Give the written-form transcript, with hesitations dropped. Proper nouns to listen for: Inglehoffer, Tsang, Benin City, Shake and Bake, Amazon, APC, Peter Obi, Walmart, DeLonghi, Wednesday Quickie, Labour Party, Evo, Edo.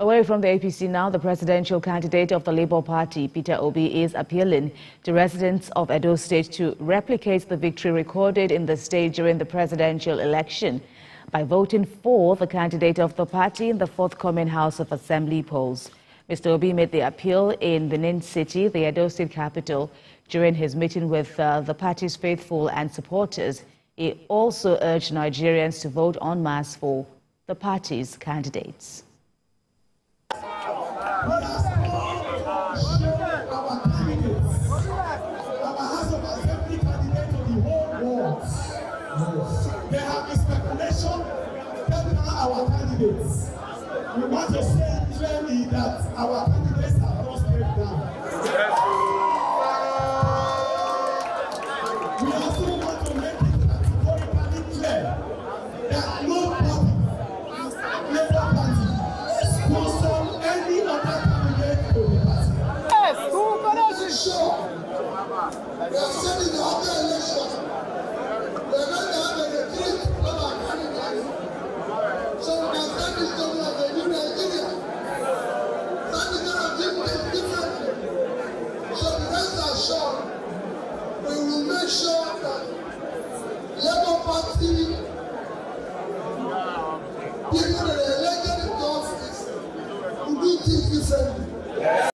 Away from the APC now, the presidential candidate of the Labour Party, Peter Obi, is appealing to residents of Edo State to replicate the victory recorded in the state during the presidential election by voting for the candidate of the party in the forthcoming House of Assembly polls. Mr. Obi made the appeal in Benin City, the Edo State capital, during his meeting with the party's faithful and supporters. He also urged Nigerians to vote en masse for the party's candidates. They have a speculation that our candidates. We want to say clearly that our candidates are not straight down. We also want to make it categorically clear that no party, Labour Party, sponsors any other candidate to the party. Yes, who can I be sure? We are saying in the other election.